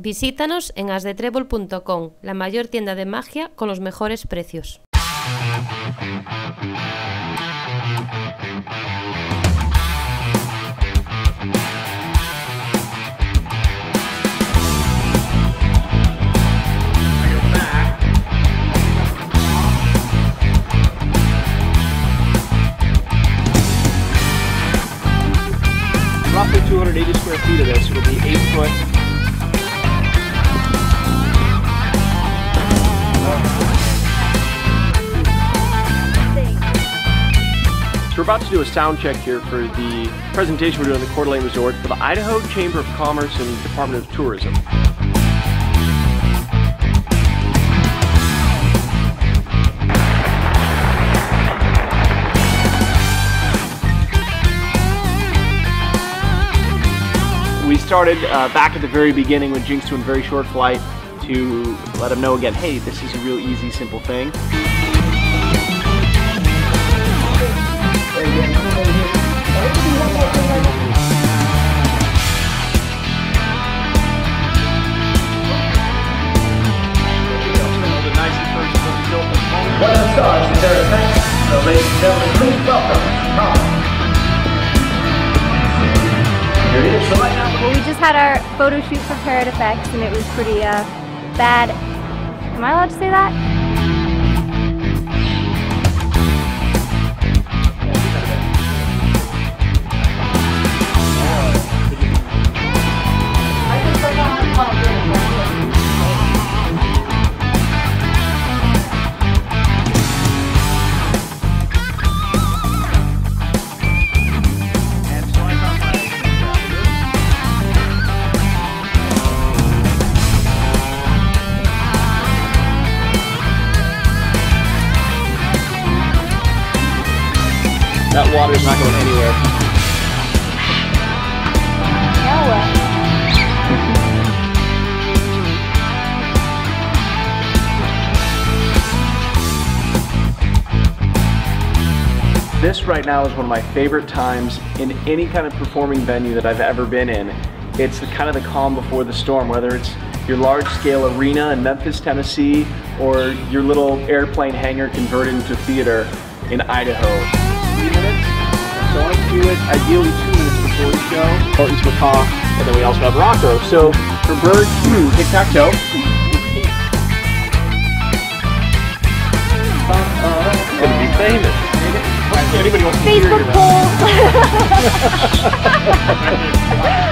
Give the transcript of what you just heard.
Visítanos en asdetrebol.com, la mayor tienda de magia con los mejores precios. Roughly 280 square feet of this, it'll be 8 foot. We're about to do a sound check here for the presentation we're doing at the Coeur d'Alene Resort for the Idaho Chamber of Commerce and Department of Tourism. We started back at the very beginning with Jinx doing a very short flight to let them know again, hey, this is a real easy, simple thing. One of the stars is there a thanks, so ladies and gentlemen, please welcome Tom. Here it is. Well, we just had our photo shoot for Parrot FX and it was pretty bad. Am I allowed to say that? That water's not going anywhere. Now what? This right now is one of my favorite times in any kind of performing venue that I've ever been in. It's kind of the calm before the storm, whether it's your large-scale arena in Memphis, Tennessee, or your little airplane hangar converted into theater in Idaho. 3 minutes, so I do it ideally 2 minutes before the show. Horton's Macaw, and then we also have Rocco. So for birds, Tic Tac Toe. Gonna be famous. Anybody wants to hear about it? Facebook poll.